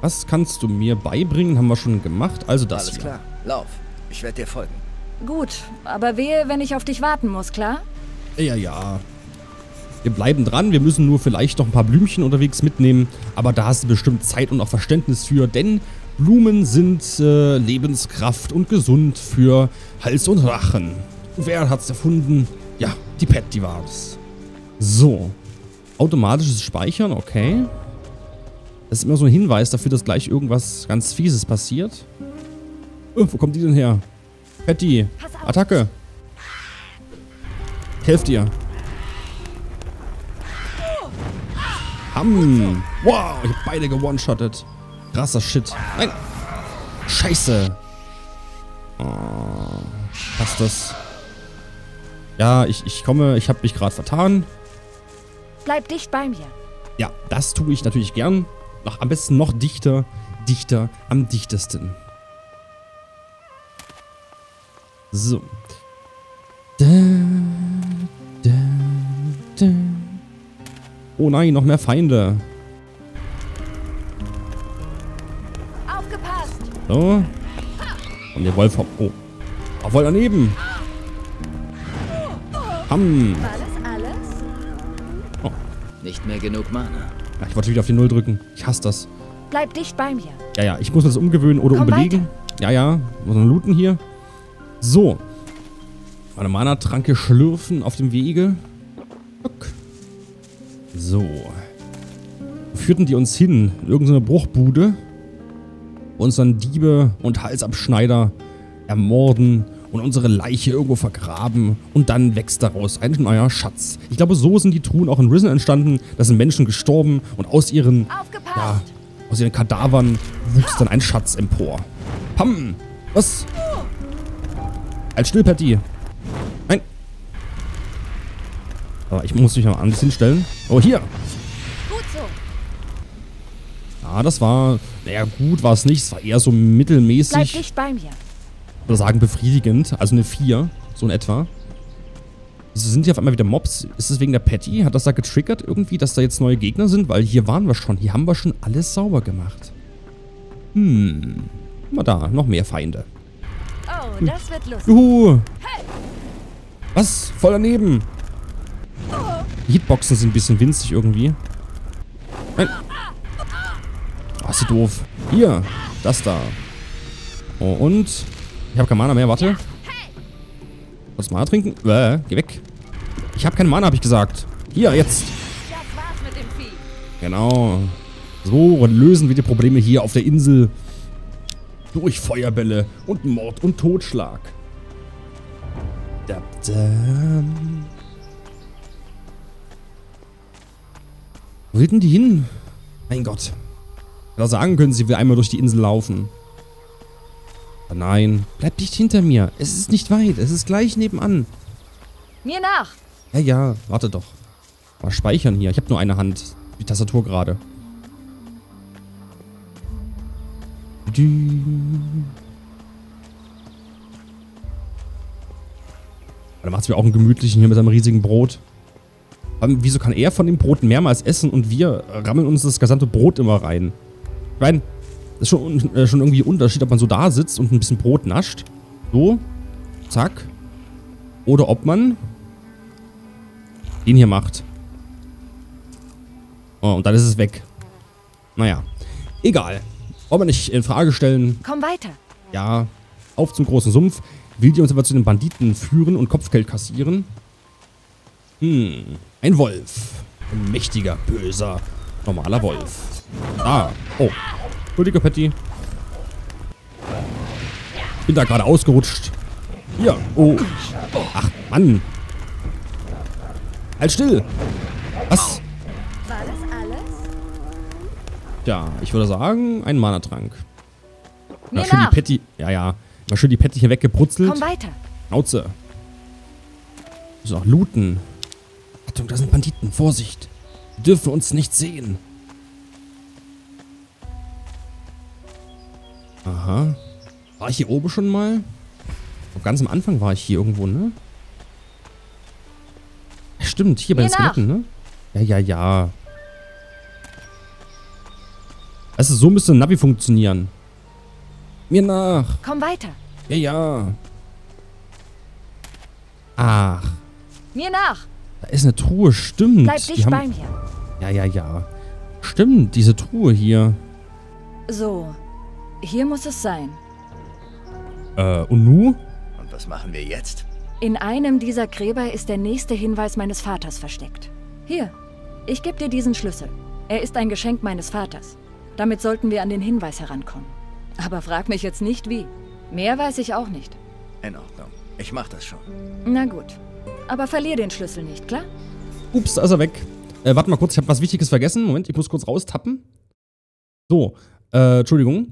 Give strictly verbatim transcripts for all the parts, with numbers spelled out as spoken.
Was kannst du mir beibringen? Haben wir schon gemacht. Also das Alles hier. Klar. Lauf. Ich werde dir folgen. Gut, aber wehe, wenn ich auf dich warten muss, klar? Ja, ja. Wir bleiben dran. Wir müssen nur vielleicht noch ein paar Blümchen unterwegs mitnehmen. Aber da hast du bestimmt Zeit und auch Verständnis für. Denn Blumen sind äh, Lebenskraft und gesund für Hals und Rachen. Und wer hat's erfunden? Ja, die Patty war es. So. Automatisches Speichern, okay. Das ist immer so ein Hinweis dafür, dass gleich irgendwas ganz Fieses passiert. Oh, wo kommt die denn her? Patty, Attacke. Helft ihr. Ham. Wow, ich hab beide gewone-shottet. Krasser Shit. Nein. Scheiße. Oh, passt das? Ja, ich, ich komme. Ich hab mich gerade vertan. Bleib dicht bei mir. Ja, das tue ich natürlich gern. Noch, am besten noch dichter, dichter, am dichtesten. So. Da, da, da. Oh nein, noch mehr Feinde. Aufgepasst. So. Und der Wolf. Oh. War voll daneben. Ham. War das alles? Oh. Nicht mehr genug Mana. Ja, ich wollte wieder auf die Null drücken. Ich hasse das. Bleib dicht bei mir. Ja, ja, ich muss das umgewöhnen oder Komm umbelegen. Weiter. Ja, ja, muss man looten hier. So. Meine Mana-Tranke schlürfen auf dem Wege. Look. So. Wo führten die uns hin? Irgendeine Bruchbude. Wo uns dann Diebe und Halsabschneider ermorden und unsere Leiche irgendwo vergraben und dann wächst daraus ein neuer Schatz. Ich glaube, so sind die Truhen auch in Risen entstanden. Da sind Menschen gestorben und aus ihren, ja, aus ihren Kadavern wuchs dann ein Schatz empor. Pam! Was? Als still, Patty. Nein. Aber ich muss mich noch anders hinstellen. Oh, hier. Gut so. Ah, das war, naja, gut war es nicht. Es war eher so mittelmäßig. Bleib dicht bei mir. Oder sagen befriedigend, also eine vier, so in etwa. Also sind hier auf einmal wieder Mobs? Ist es wegen der Patty? Hat das da getriggert irgendwie, dass da jetzt neue Gegner sind? Weil hier waren wir schon, hier haben wir schon alles sauber gemacht. Hm, mal da, noch mehr Feinde. Oh, das wird lustig. Juhu! Hey. Was? Voll daneben! Oh. Die Hitboxen sind ein bisschen winzig irgendwie. Nein! Oh, ist so doof. Hier, das da. Oh, und... Ich habe kein Mana mehr, warte. Wolltest du Mana trinken? Bäh, geh weg. Ich habe keinen Mana, habe ich gesagt. Hier, jetzt. Das war's mit dem Vieh. Genau. So lösen wir die Probleme hier auf der Insel. Durch Feuerbälle und Mord und Totschlag. Da, da. Wo sind die hin? Mein Gott. Hätte sagen können, sie will einmal durch die Insel laufen. Nein, bleib nicht hinter mir. Es ist nicht weit. Es ist gleich nebenan. Mir nach. Ja, ja, warte doch. Mal speichern hier. Ich habe nur eine Hand. Die Tastatur gerade. Da macht's mir auch einen gemütlichen hier mit seinem riesigen Brot. Aber wieso kann er von dem Brot mehrmals essen und wir rammeln uns das gesamte Brot immer rein? Ich meine... Das ist schon, äh, schon irgendwie ein Unterschied, ob man so da sitzt und ein bisschen Brot nascht. So. Zack. Oder ob man den hier macht. Oh, und dann ist es weg. Naja. Egal. Wollen wir nicht in Frage stellen. Komm weiter. Ja. Auf zum großen Sumpf. Will die uns aber zu den Banditen führen und Kopfgeld kassieren? Hm. Ein Wolf. Ein mächtiger, böser, normaler Wolf. Ah. Oh. Entschuldige, Patty. Bin da gerade ausgerutscht. Hier. Oh. Ach, Mann. Halt still. Was? War das alles? Ja, ich würde sagen, ein Mana-Trank. Mal schön die Patty. Ja, ja. Mal schön die Patty hier weggeprutzelt. Komm weiter. Schnauze. Müssen auch looten. Achtung, da sind Banditen. Vorsicht. Die dürfen uns nicht sehen. Aha. War ich hier oben schon mal? Oh, ganz am Anfang war ich hier irgendwo, ne? Stimmt, hier bei den Skeletten, ne? Ja, ja, ja. Also so müsste ein Navi funktionieren. Mir nach. Komm weiter. Ja, ja. Ach. Mir nach. Da ist eine Truhe, stimmt. Bleib dicht bei mir. Ja, ja, ja. Stimmt, diese Truhe hier. So, hier muss es sein. Äh, und nu? Und was machen wir jetzt? In einem dieser Gräber ist der nächste Hinweis meines Vaters versteckt. Hier, ich gebe dir diesen Schlüssel. Er ist ein Geschenk meines Vaters. Damit sollten wir an den Hinweis herankommen. Aber frag mich jetzt nicht wie. Mehr weiß ich auch nicht. In Ordnung. Ich mach das schon. Na gut. Aber verlier den Schlüssel nicht, klar? Ups, da ist er weg. Äh, warte mal kurz, ich habe was Wichtiges vergessen. Moment, ich muss kurz raustappen. So, äh, Entschuldigung.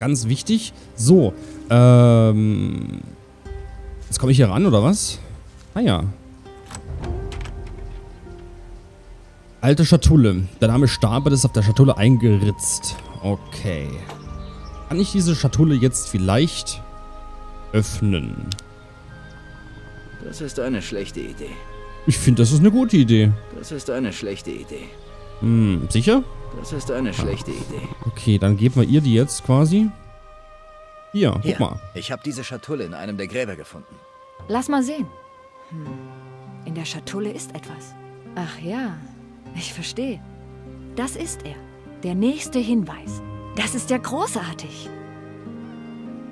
Ganz wichtig. So, ähm... jetzt komme ich hier ran, oder was? Ah ja. Alte Schatulle. Der Name Stahlbart ist auf der Schatulle eingeritzt. Okay. Kann ich diese Schatulle jetzt vielleicht öffnen? Das ist eine schlechte Idee. Ich finde, das ist eine gute Idee. Das ist eine schlechte Idee. Hm, sicher? Das ist eine schlechte ah. Idee. Okay, dann geben wir ihr die jetzt quasi. Hier, Hier. guck mal. Ich habe diese Schatulle in einem der Gräber gefunden. Lass mal sehen. Hm. In der Schatulle ist etwas. Ach ja, ich verstehe. Das ist er. Der nächste Hinweis. Das ist ja großartig.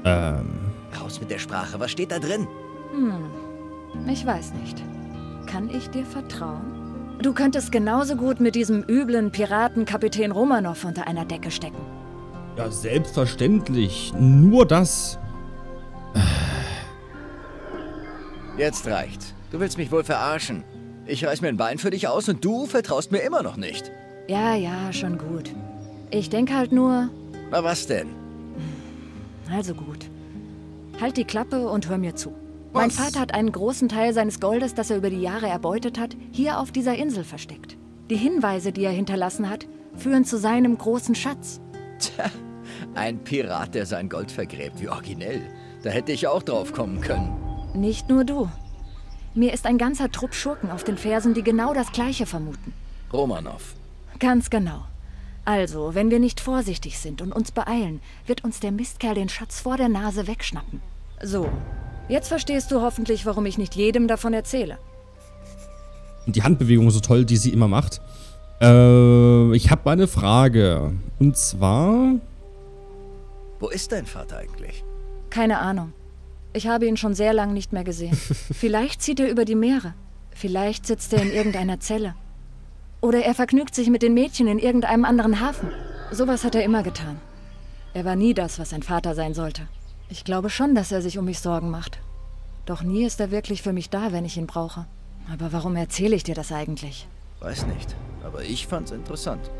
Ähm. Raus mit der Sprache. Was steht da drin? Hm. Ich weiß nicht. Kann ich dir vertrauen? Du könntest genauso gut mit diesem üblen Piratenkapitän Romanov unter einer Decke stecken. Ja, selbstverständlich. Nur das. Jetzt reicht's. Du willst mich wohl verarschen. Ich reiß mir ein Bein für dich aus und du vertraust mir immer noch nicht. Ja, ja, schon gut. Ich denke halt nur... Na was denn? Also gut. Halt die Klappe und hör mir zu. Was? Mein Vater hat einen großen Teil seines Goldes, das er über die Jahre erbeutet hat, hier auf dieser Insel versteckt. Die Hinweise, die er hinterlassen hat, führen zu seinem großen Schatz. Tja, ein Pirat, der sein Gold vergräbt. Wie originell. Da hätte ich auch drauf kommen können. Nicht nur du. Mir ist ein ganzer Trupp Schurken auf den Fersen, die genau das Gleiche vermuten. Romanov. Ganz genau. Also, wenn wir nicht vorsichtig sind und uns beeilen, wird uns der Mistkerl den Schatz vor der Nase wegschnappen. So. Jetzt verstehst du hoffentlich, warum ich nicht jedem davon erzähle. Und die Handbewegung so toll, die sie immer macht. Äh, ich habe mal eine Frage. Und zwar... Wo ist dein Vater eigentlich? Keine Ahnung. Ich habe ihn schon sehr lange nicht mehr gesehen. Vielleicht zieht er über die Meere. Vielleicht sitzt er in irgendeiner Zelle. Oder er vergnügt sich mit den Mädchen in irgendeinem anderen Hafen. Sowas hat er immer getan. Er war nie das, was sein Vater sein sollte. Ich glaube schon, dass er sich um mich Sorgen macht. Doch nie ist er wirklich für mich da, wenn ich ihn brauche. Aber warum erzähle ich dir das eigentlich? Weiß nicht, aber ich fand's interessant.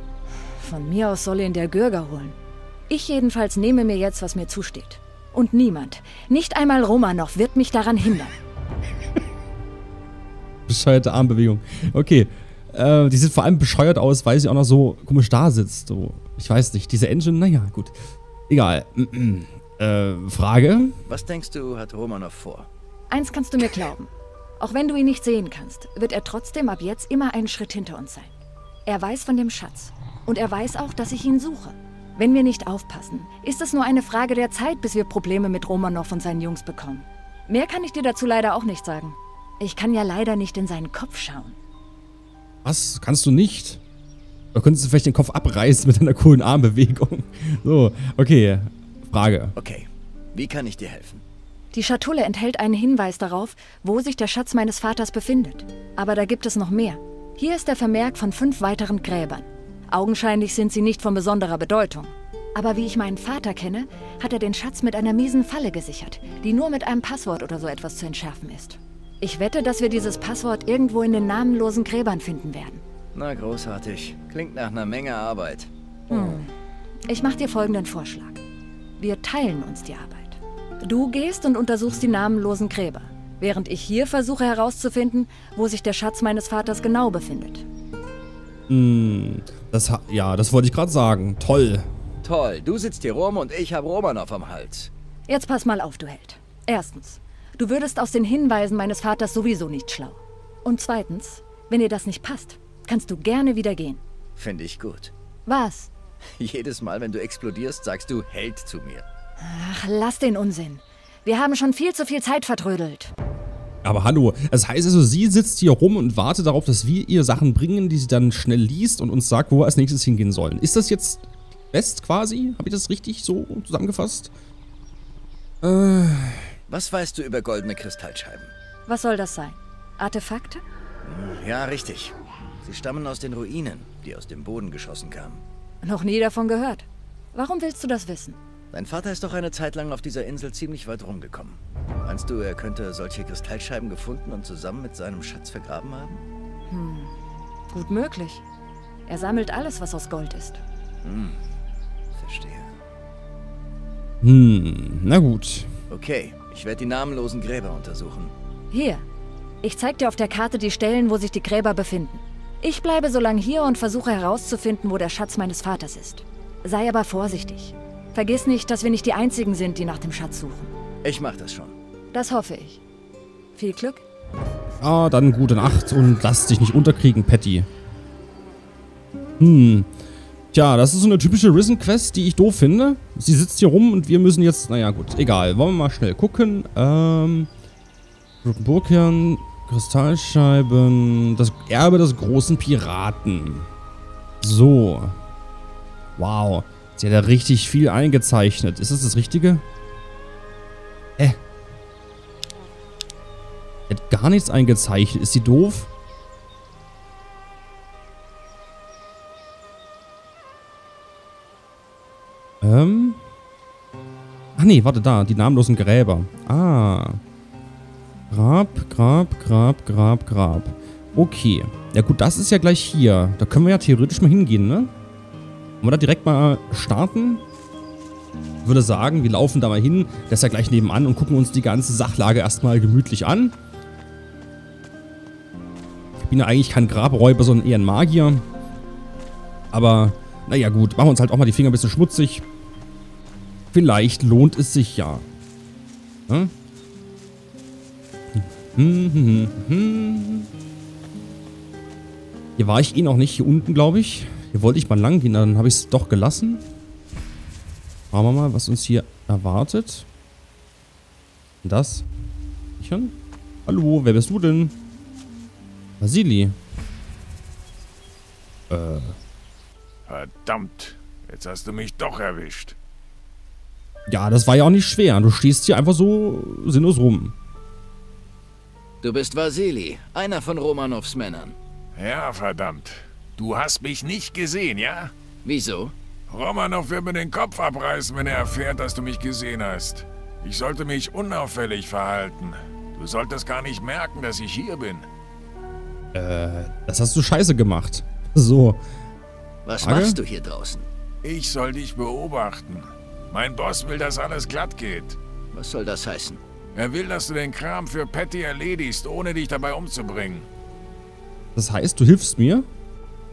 Von mir aus soll ihn der Gürger holen. Ich jedenfalls nehme mir jetzt, was mir zusteht. Und niemand, nicht einmal Romanov, wird mich daran hindern. Bescheuerte Armbewegung. Okay, äh, die sieht vor allem bescheuert aus, weil sie auch noch so komisch da sitzt. So. Ich weiß nicht, diese Engine, naja, gut. Egal. Äh, Frage? Was denkst du, hat Romanov vor? Eins kannst du mir glauben. Auch wenn du ihn nicht sehen kannst, wird er trotzdem ab jetzt immer einen Schritt hinter uns sein. Er weiß von dem Schatz. Und er weiß auch, dass ich ihn suche. Wenn wir nicht aufpassen, ist es nur eine Frage der Zeit, bis wir Probleme mit Romanov und seinen Jungs bekommen. Mehr kann ich dir dazu leider auch nicht sagen. Ich kann ja leider nicht in seinen Kopf schauen. Was? Kannst du nicht? Oder könntest du vielleicht den Kopf abreißen mit einer coolen Armbewegung? So, okay. Frage. Okay, wie kann ich dir helfen? Die Schatulle enthält einen Hinweis darauf, wo sich der Schatz meines Vaters befindet. Aber da gibt es noch mehr. Hier ist der Vermerk von fünf weiteren Gräbern. Augenscheinlich sind sie nicht von besonderer Bedeutung. Aber wie ich meinen Vater kenne, hat er den Schatz mit einer miesen Falle gesichert, die nur mit einem Passwort oder so etwas zu entschärfen ist. Ich wette, dass wir dieses Passwort irgendwo in den namenlosen Gräbern finden werden. Na, großartig. Klingt nach einer Menge Arbeit. Hm. Ich mache dir folgenden Vorschlag. Wir teilen uns die Arbeit. Du gehst und untersuchst die namenlosen Gräber, während ich hier versuche herauszufinden, wo sich der Schatz meines Vaters genau befindet. Hm, das ha ja, das wollte ich gerade sagen. Toll. Toll, du sitzt hier rum und ich habe Romanov am Hals. Jetzt pass mal auf, du Held. Erstens, du würdest aus den Hinweisen meines Vaters sowieso nicht schlau. Und zweitens, wenn dir das nicht passt, kannst du gerne wieder gehen. Finde ich gut. Was? Jedes Mal, wenn du explodierst, sagst du Held zu mir. Ach, lass den Unsinn. Wir haben schon viel zu viel Zeit vertrödelt. Aber hallo, das heißt also, sie sitzt hier rum und wartet darauf, dass wir ihr Sachen bringen, die sie dann schnell liest und uns sagt, wo wir als nächstes hingehen sollen. Ist das jetzt Quest quasi? Habe ich das richtig so zusammengefasst? Äh... Was weißt du über goldene Kristallscheiben? Was soll das sein? Artefakte? Ja, richtig. Sie stammen aus den Ruinen, die aus dem Boden geschossen kamen. Noch nie davon gehört. Warum willst du das wissen? Dein Vater ist doch eine Zeit lang auf dieser Insel ziemlich weit rumgekommen. Meinst du, er könnte solche Kristallscheiben gefunden und zusammen mit seinem Schatz vergraben haben? Hm, gut möglich. Er sammelt alles, was aus Gold ist. Hm, verstehe. Hm, na gut. Okay, ich werde die namenlosen Gräber untersuchen. Hier, ich zeig dir auf der Karte die Stellen, wo sich die Gräber befinden. Ich bleibe so lange hier und versuche herauszufinden, wo der Schatz meines Vaters ist. Sei aber vorsichtig. Vergiss nicht, dass wir nicht die Einzigen sind, die nach dem Schatz suchen. Ich mach das schon. Das hoffe ich. Viel Glück. Ah, dann gute Nacht und lass dich nicht unterkriegen, Patty. Hm. Tja, das ist so eine typische Risen-Quest, die ich doof finde. Sie sitzt hier rum und wir müssen jetzt... Naja, gut, egal. Wollen wir mal schnell gucken. Ähm... Burgherrn, Kristallscheiben... Das Erbe des großen Piraten. So. Wow. Sie hat ja richtig viel eingezeichnet. Ist das das Richtige? Hä? Sie hat gar nichts eingezeichnet. Ist sie doof? Ähm? Ach nee, warte, da. Die namenlosen Gräber. Ah. Grab, Grab, Grab, Grab, Grab. Okay. Ja gut, das ist ja gleich hier. Da können wir ja theoretisch mal hingehen, ne? Wollen wir da direkt mal starten? Ich würde sagen, wir laufen da mal hin. Das ist ja gleich nebenan und gucken uns die ganze Sachlage erstmal gemütlich an. Ich bin ja eigentlich kein Grabräuber, sondern eher ein Magier. Aber, naja gut, machen wir uns halt auch mal die Finger ein bisschen schmutzig. Vielleicht lohnt es sich ja. Hm? Hm, hm, hm, hm. Hier war ich eh noch nicht, hier unten glaube ich. Hier wollte ich mal lang gehen, dann habe ich es doch gelassen. Schauen wir mal, was uns hier erwartet. Das. Sichern? Hallo, wer bist du denn? Vasili. Äh. Verdammt, jetzt hast du mich doch erwischt. Ja, das war ja auch nicht schwer. Du stehst hier einfach so sinnlos rum. Du bist Vasili, einer von Romanovs Männern. Ja, verdammt. Du hast mich nicht gesehen, ja? Wieso? Romanov wird mir den Kopf abreißen, wenn er erfährt, dass du mich gesehen hast. Ich sollte mich unauffällig verhalten. Du solltest gar nicht merken, dass ich hier bin. Äh, das hast du scheiße gemacht. So. Was Frage? Machst du hier draußen? Ich soll dich beobachten. Mein Boss will, dass alles glatt geht. Was soll das heißen? Er will, dass du den Kram für Patty erledigst, ohne dich dabei umzubringen. Das heißt, du hilfst mir?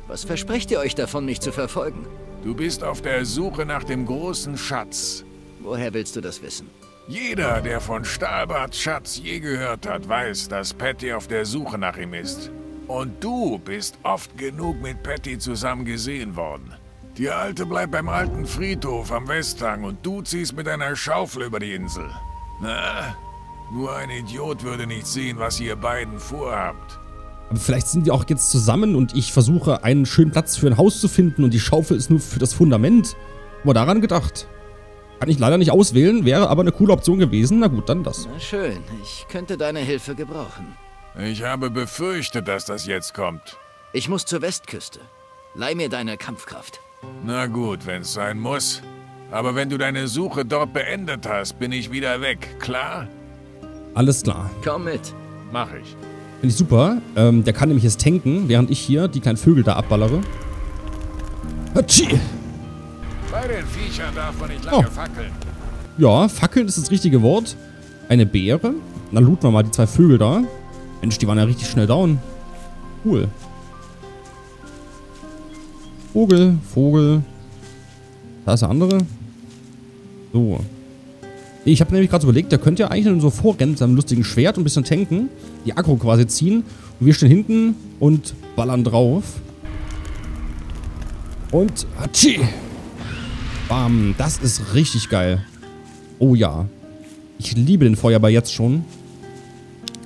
Was versprecht ihr euch davon, mich zu verfolgen? Du bist auf der Suche nach dem großen Schatz. Woher willst du das wissen? Jeder, der von Stahlbarts Schatz je gehört hat, weiß, dass Patty auf der Suche nach ihm ist. Und du bist oft genug mit Patty zusammen gesehen worden. Die Alte bleibt beim alten Friedhof am Westhang und du ziehst mit einer Schaufel über die Insel. Na, nur ein Idiot würde nicht sehen, was ihr beiden vorhabt. Aber vielleicht sind wir auch jetzt zusammen und ich versuche, einen schönen Platz für ein Haus zu finden und die Schaufel ist nur für das Fundament. Aber daran gedacht. Kann ich leider nicht auswählen, wäre aber eine coole Option gewesen. Na gut, dann das. Na schön, ich könnte deine Hilfe gebrauchen. Ich habe befürchtet, dass das jetzt kommt. Ich muss zur Westküste. Leih mir deine Kampfkraft. Na gut, wenn es sein muss. Aber wenn du deine Suche dort beendet hast, bin ich wieder weg, klar? Alles klar. Komm mit. Mach ich. Finde ich super. Ähm, der kann nämlich jetzt tanken, während ich hier die kleinen Vögel da abballere. Hatschi! Bei den Viechern darf man nicht lange oh. fackeln. Ja, fackeln ist das richtige Wort. Eine Beere. Dann looten wir mal die zwei Vögel da. Mensch, die waren ja richtig schnell down. Cool. Vogel, Vogel. Da ist der andere. So. Ich habe nämlich gerade überlegt, da könnt ihr eigentlich so vorrennen mit seinem lustigen Schwert und ein bisschen tanken. Die Aggro quasi ziehen. Und wir stehen hinten und ballern drauf. Und hatschi! Bam, das ist richtig geil. Oh ja. Ich liebe den Feuerball jetzt schon.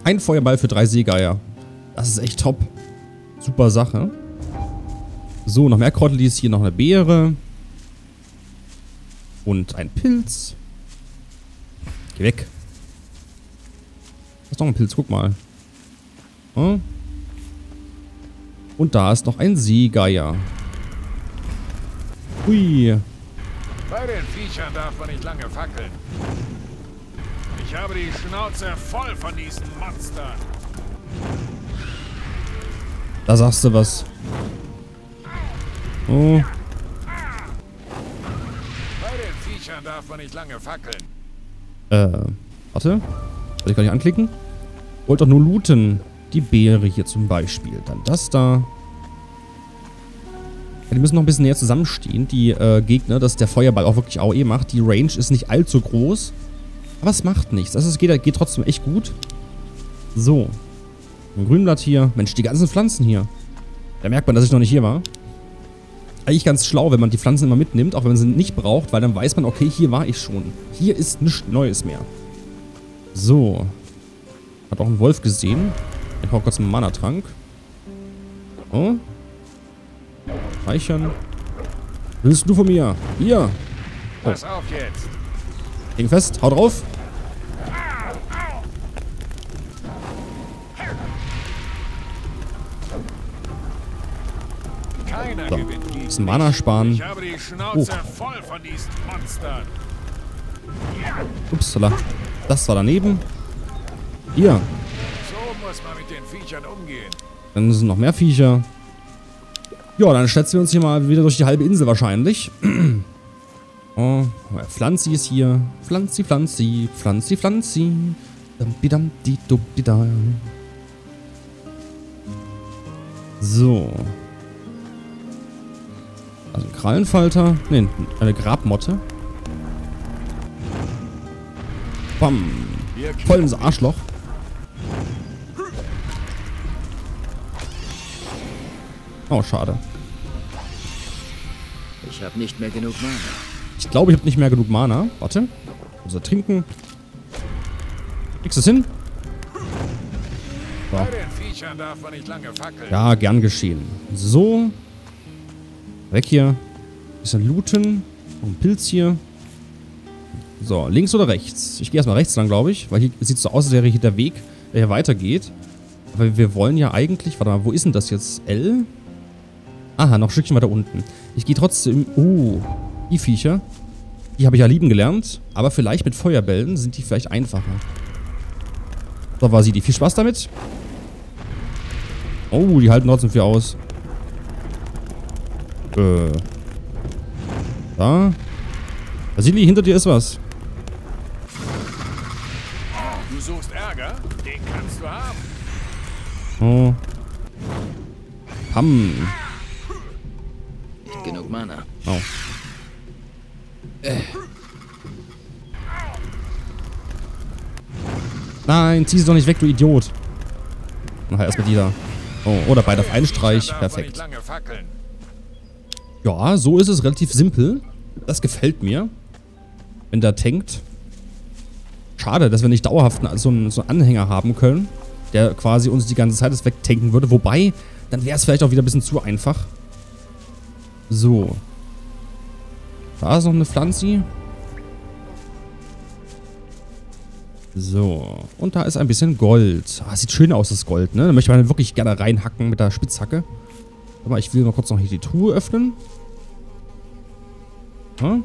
Ein Feuerball für drei Seegeier. Das ist echt top. Super Sache. So, noch mehr Krottelis. Hier noch eine Beere. Und ein Pilz. Geh weg. Da ist noch ein Pilz, guck mal. Hm? Und da ist noch ein Seegeier. Ui. Bei den Viechern darf man nicht lange fackeln. Ich habe die Schnauze voll von diesen Monstern. Da sagst du was. Oh. Bei den Viechern darf man nicht lange fackeln. Äh, warte. Soll ich gar nicht anklicken? Wollt doch nur looten. Die Beere hier zum Beispiel. Dann das da. Ja, die müssen noch ein bisschen näher zusammenstehen. Die äh, Gegner, dass der Feuerball auch wirklich A O E macht. Die Range ist nicht allzu groß. Aber es macht nichts. Also es geht, geht trotzdem echt gut. So. Ein Grünblatt hier. Mensch, die ganzen Pflanzen hier. Da merkt man, dass ich noch nicht hier war. Eigentlich ganz schlau, wenn man die Pflanzen immer mitnimmt. Auch wenn man sie nicht braucht. Weil dann weiß man, okay, hier war ich schon. Hier ist nichts Neues mehr. So. Hat auch einen Wolf gesehen. Ich brauche kurz einen Mana-Trank. Oh. Speichern. Willst du von mir? Hier. Oh. Pass auf jetzt. Häng fest. Hau drauf. Keiner so. Ist ein Mana sparen. Ich habe die Schnauze oh. voll von diesen Monstern. Upsala. Das war daneben. Hier. Mal mit den Viechern umgehen. Dann sind noch mehr Viecher. Ja, dann schätzen wir uns hier mal wieder durch die halbe Insel wahrscheinlich. Oh, Pflanzi ist hier. Pflanzi, Pflanzi, Pflanzi, Pflanzi. So. Also ein Krallenfalter. Ne, eine Grabmotte. Bam. Voll ins Arschloch. Oh, schade. Ich habe nicht mehr genug Mana. Ich glaube, ich habe nicht mehr genug Mana. Warte. Unser also Trinken. Kriegst du es hin? So. Bei den Viechern darf man nicht lange fackeln. Ja, gern geschehen. So. Weg hier. Bisschen looten. Noch ein Pilz hier. So, links oder rechts? Ich gehe erstmal rechts lang, glaube ich. Weil hier sieht es so aus, als wäre hier der Weg, der hier weitergeht. Aber wir wollen ja eigentlich... Warte mal, wo ist denn das jetzt? L? Aha, noch ein Stückchen weiter unten. Ich gehe trotzdem... Oh, die Viecher. Die habe ich ja lieben gelernt. Aber vielleicht mit Feuerbällen sind die vielleicht einfacher. So, Vasili. Viel Spaß damit. Oh, die halten trotzdem viel aus. Äh. Da. Vasili, hinter dir ist was. Du suchst Ärger? Den kannst du haben. Oh. Pam. Genug Mana. Oh. Äh. Nein, zieh sie doch nicht weg, du Idiot. Na, erstmal die da. Oh, oder beide auf einen Streich. Perfekt. Ja, so ist es relativ simpel. Das gefällt mir. Wenn der tankt. Schade, dass wir nicht dauerhaft so einen, so einen Anhänger haben können, der quasi uns die ganze Zeit das wegtanken würde. Wobei, dann wäre es vielleicht auch wieder ein bisschen zu einfach. So. Da ist noch eine Pflanze. So. Und da ist ein bisschen Gold. Ah, sieht schön aus, das Gold, ne? Da möchte man wirklich gerne reinhacken mit der Spitzhacke. Aber ich will mal kurz noch hier die Truhe öffnen. Hm?